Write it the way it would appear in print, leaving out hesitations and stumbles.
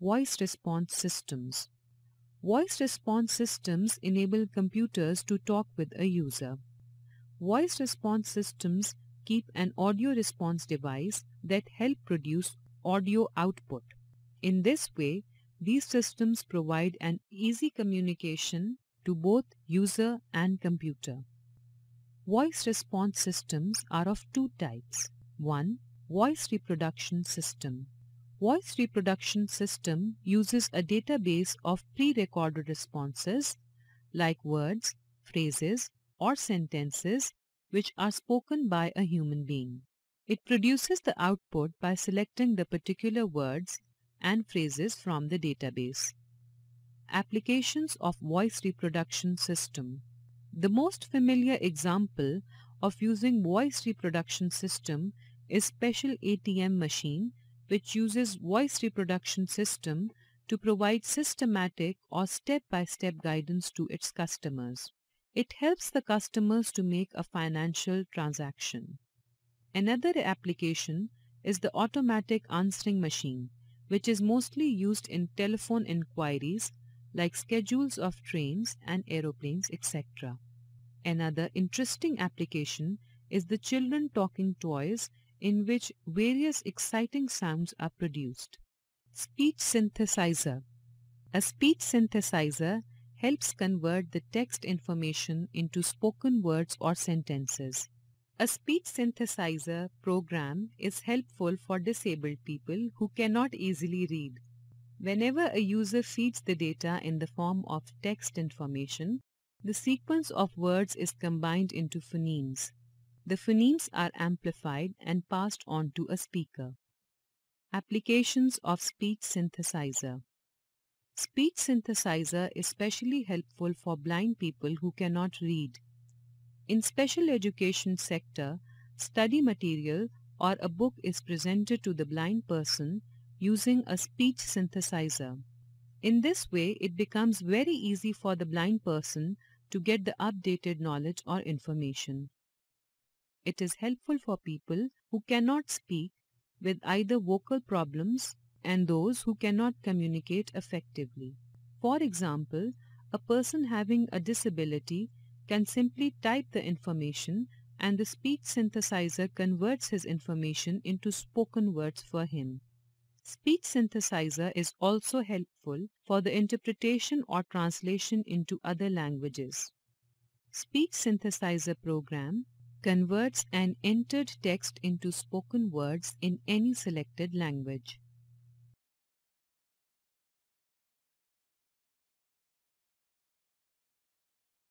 Voice response systems. Voice response systems enable computers to talk with a user. Voice response systems keep an audio response device that help produce audio output. In this way, these systems provide an easy communication to both user and computer. Voice response systems are of two types. 1. Voice reproduction system. Voice reproduction system uses a database of pre-recorded responses like words, phrases, or sentences which are spoken by a human being. It produces the output by selecting the particular words and phrases from the database. Applications of voice reproduction system. The most familiar example of using voice reproduction system is special ATM machine, which uses voice reproduction system to provide systematic or step-by-step guidance to its customers. It helps the customers to make a financial transaction. Another application is the automatic answering machine, which is mostly used in telephone inquiries like schedules of trains and aeroplanes, etc. Another interesting application is the children talking toys, in which various exciting sounds are produced. Speech synthesizer. A speech synthesizer helps convert the text information into spoken words or sentences. A speech synthesizer program is helpful for disabled people who cannot easily read. Whenever a user feeds the data in the form of text information, the sequence of words is combined into phonemes. The phonemes are amplified and passed on to a speaker. Applications of speech synthesizer. Speech synthesizer is especially helpful for blind people who cannot read. In special education sector, study material or a book is presented to the blind person using a speech synthesizer. In this way, it becomes very easy for the blind person to get the updated knowledge or information. It is helpful for people who cannot speak with either vocal problems and those who cannot communicate effectively. For example, a person having a disability can simply type the information and the speech synthesizer converts his information into spoken words for him. Speech synthesizer is also helpful for the interpretation or translation into other languages. Speech synthesizer program converts an entered text into spoken words in any selected language.